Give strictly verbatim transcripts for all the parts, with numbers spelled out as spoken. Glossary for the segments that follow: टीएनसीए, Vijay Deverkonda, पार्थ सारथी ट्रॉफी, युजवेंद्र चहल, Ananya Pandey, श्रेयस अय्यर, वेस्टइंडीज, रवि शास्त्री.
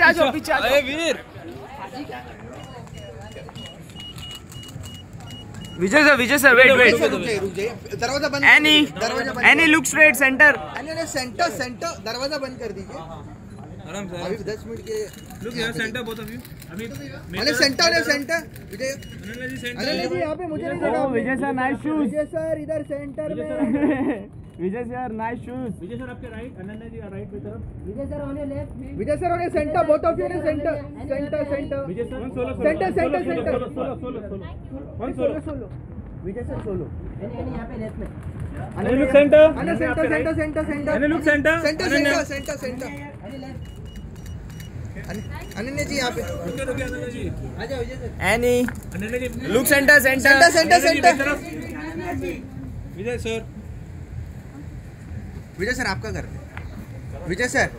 पीछे आ जाओ, पीछे आ जाओ। अरे Veer Vijay sir, Vijay sir wait wait, दरवाजा बंद, any any look straight, centre centre centre, दरवाजा बंद कर दीजिए आराम से। अभी दस मिनट के लुक यार, सेंटर बहुत अभी अभी मैंने सेंटर है, सेंटर विजय सेंटर यहां पे मुझे नहीं लगा। Vijay sir nice shoes, Vijay sir इधर सेंटर में, Vijay sir nice shoes, Vijay sir आपके राइट, अनन्या जी राइट की तरफ, Vijay sir on left, Vijay sir on centre, both of you ने centre centre centre, Vijay sir centre centre centre solo solo solo, कौन solo solo, Vijay sir solo, यानी यहां पे लेफ्ट में, Ananya look centre, Ananya centre centre centre centre, Ananya look centre centre centre centre, Ananya ji यहां पे रुके रुके, अनन्या जी आ जाओ, Vijay sir any, Ananya ji look centre centre centre centre, Vijay sir Vijay sir आपका कर दे, Vijay sir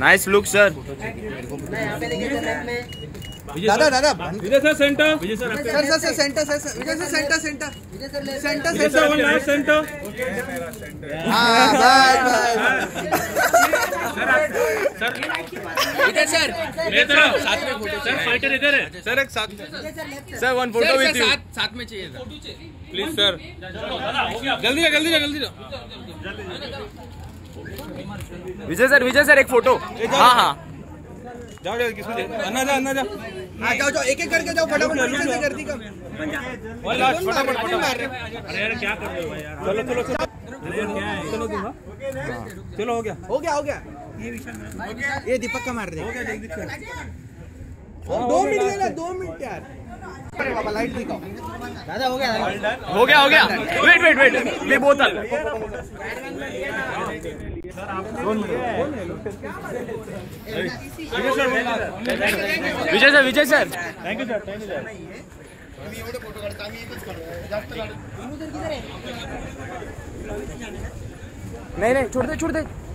nice look sir, मैं यहां पे लेके चल रहा हूं दादा दादा, Vijay sir centre, Vijay sir sir sir centre sir, Vijay sir centre centre, Vijay sir centre centre one night centre, हां bye bye sir, Vijay sir मेरे तरफ साथ में फोटो, सर फाइटर इधर है सर, एक साथ sir one photo with you, साथ साथ में चाहिए सर प्लीज सर, जल्दी से जल्दी से जल्दी से, विजय सर विजय सर एक फोटो, हां हां जाओ जाओ, किसको अन्ना जा अन्ना जा, हां जाओ जाओ, एक एक करके जाओ, फटाफट से कर दी कम, और लास्ट फटाफट फटाफट, अरे यार क्या कर रहे हो यार, चलो चलो चलो चलो, हो गया हो गया हो गया, ये विशाल ये दीपक का मार दे, हो गया जल्दी कर, दो मिनट यार, दो मिनट यार, अरे बाबा लाइट दिखाओ दादा, हो गया हो गया हो गया, वेट वेट वेट ले बोतल सर, आप कौन है Vijay sir, Vijay sir thank you sir, thank you sir, मी एवढे फोटो काढता, आम्ही एकच काढतो जास्त काढतो, दोन उधर किधर है, नहीं नहीं छोड़ दे छोड़ दे।